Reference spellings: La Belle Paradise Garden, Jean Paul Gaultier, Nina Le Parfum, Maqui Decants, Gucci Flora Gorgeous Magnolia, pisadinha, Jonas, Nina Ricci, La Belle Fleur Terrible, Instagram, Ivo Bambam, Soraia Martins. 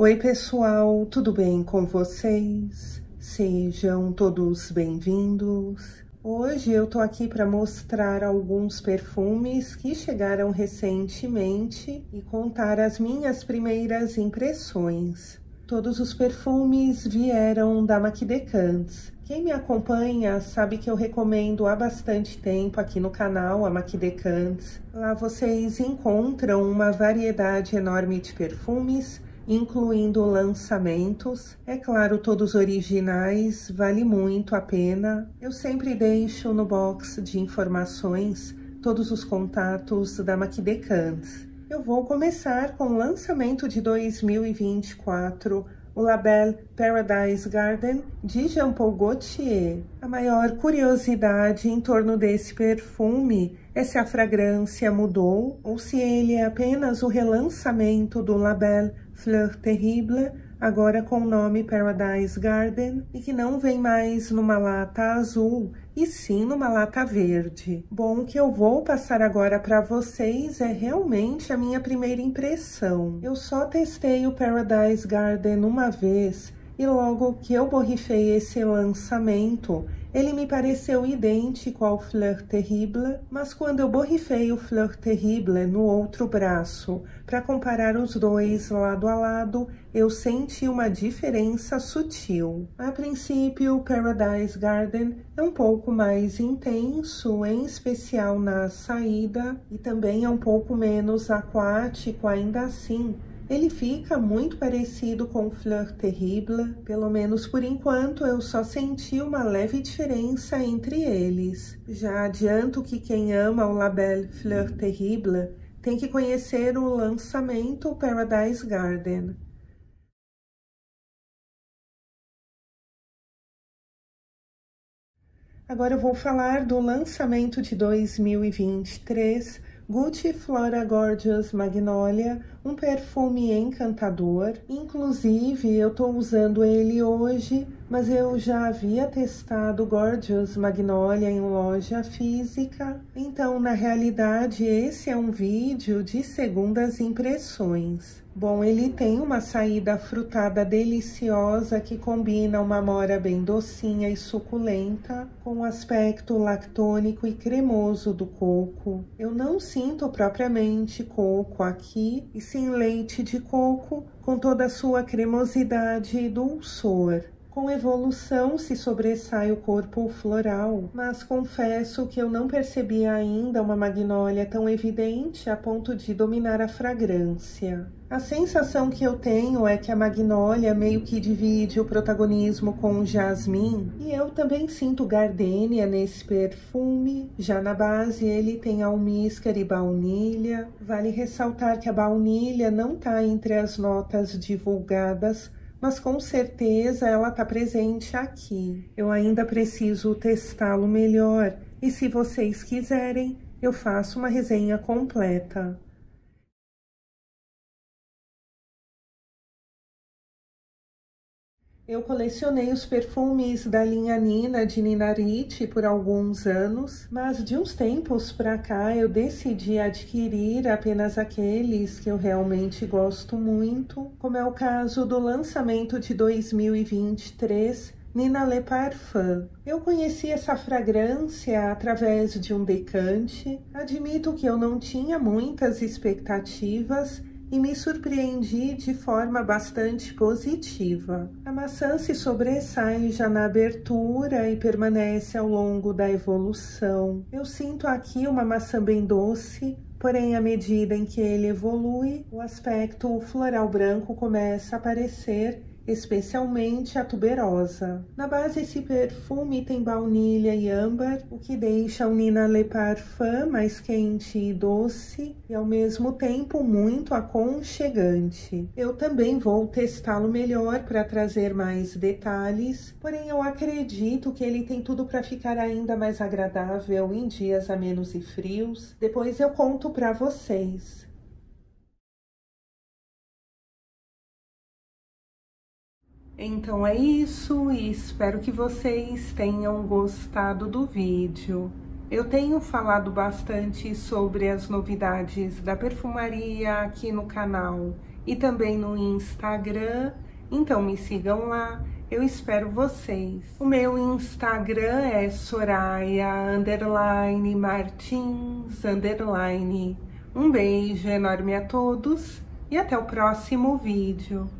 Oi pessoal, tudo bem com vocês? Sejam todos bem-vindos. Hoje eu tô aqui para mostrar alguns perfumes que chegaram recentemente e contar as minhas primeiras impressões. Todos os perfumes vieram da Maqui Decants. Quem me acompanha sabe que eu recomendo há bastante tempo aqui no canal a Maqui Decants. Lá vocês encontram uma variedade enorme de perfumes, incluindo lançamentos. É claro, todos originais, vale muito a pena. Eu sempre deixo no box de informações todos os contatos da Maqui Decants. Eu vou começar com o lançamento de 2024, o La Belle Paradise Garden, de Jean Paul Gaultier. A maior curiosidade em torno desse perfume é se a fragrância mudou ou se ele é apenas o relançamento do La Belle Fleur Terrible, agora com o nome Paradise Garden, e que não vem mais numa lata azul, e sim numa lata verde. Bom, o que eu vou passar agora para vocês é realmente a minha primeira impressão. Eu só testei o Paradise Garden uma vez, e logo que eu borrifei esse lançamento, ele me pareceu idêntico ao Fleur Terrible, mas quando eu borrifei o Fleur Terrible no outro braço, para comparar os dois lado a lado, eu senti uma diferença sutil. A princípio, o Paradise Garden é um pouco mais intenso, em especial na saída, e também é um pouco menos aquático, ainda assim. Ele fica muito parecido com o Fleur Terrible, pelo menos por enquanto eu só senti uma leve diferença entre eles. Já adianto que quem ama o La Belle Fleur Terrible tem que conhecer o lançamento Paradise Garden. Agora eu vou falar do lançamento de 2023, Gucci Flora Gorgeous Magnolia, um perfume encantador. Inclusive, eu tô usando ele hoje, mas eu já havia testado Gorgeous Magnolia em loja física. Então, na realidade, esse é um vídeo de segundas impressões. Bom, ele tem uma saída frutada deliciosa que combina uma amora bem docinha e suculenta com o aspecto lactônico e cremoso do coco. Eu não sinto propriamente coco aqui, e sim leite de coco com toda a sua cremosidade e dulçor. Com evolução se sobressai o corpo floral, mas confesso que eu não percebi ainda uma magnólia tão evidente a ponto de dominar a fragrância. A sensação que eu tenho é que a magnólia meio que divide o protagonismo com o jasmim, e eu também sinto gardênia nesse perfume. Já na base ele tem almíscar e baunilha. Vale ressaltar que a baunilha não está entre as notas divulgadas, mas com certeza ela está presente aqui. Eu ainda preciso testá-lo melhor, e se vocês quiserem, eu faço uma resenha completa. Eu colecionei os perfumes da linha Nina, de Nina Ricci, por alguns anos, mas de uns tempos pra cá eu decidi adquirir apenas aqueles que eu realmente gosto muito, como é o caso do lançamento de 2023, Nina Le Parfum. Eu conheci essa fragrância através de um decante. Admito que eu não tinha muitas expectativas, e me surpreendi de forma bastante positiva. A maçã se sobressai já na abertura e permanece ao longo da evolução. Eu sinto aqui uma maçã bem doce, porém à medida em que ele evolui, o aspecto floral branco começa a aparecer, especialmente a tuberosa. Na base, esse perfume tem baunilha e âmbar, o que deixa o Nina Le Parfum mais quente e doce, e ao mesmo tempo muito aconchegante. Eu também vou testá-lo melhor para trazer mais detalhes, porém eu acredito que ele tem tudo para ficar ainda mais agradável em dias amenos e frios. Depois eu conto para vocês. Então é isso, e espero que vocês tenham gostado do vídeo. Eu tenho falado bastante sobre as novidades da perfumaria aqui no canal, e também no Instagram, então me sigam lá, eu espero vocês. O meu Instagram é Soraia_Martins_. Um beijo enorme a todos e até o próximo vídeo.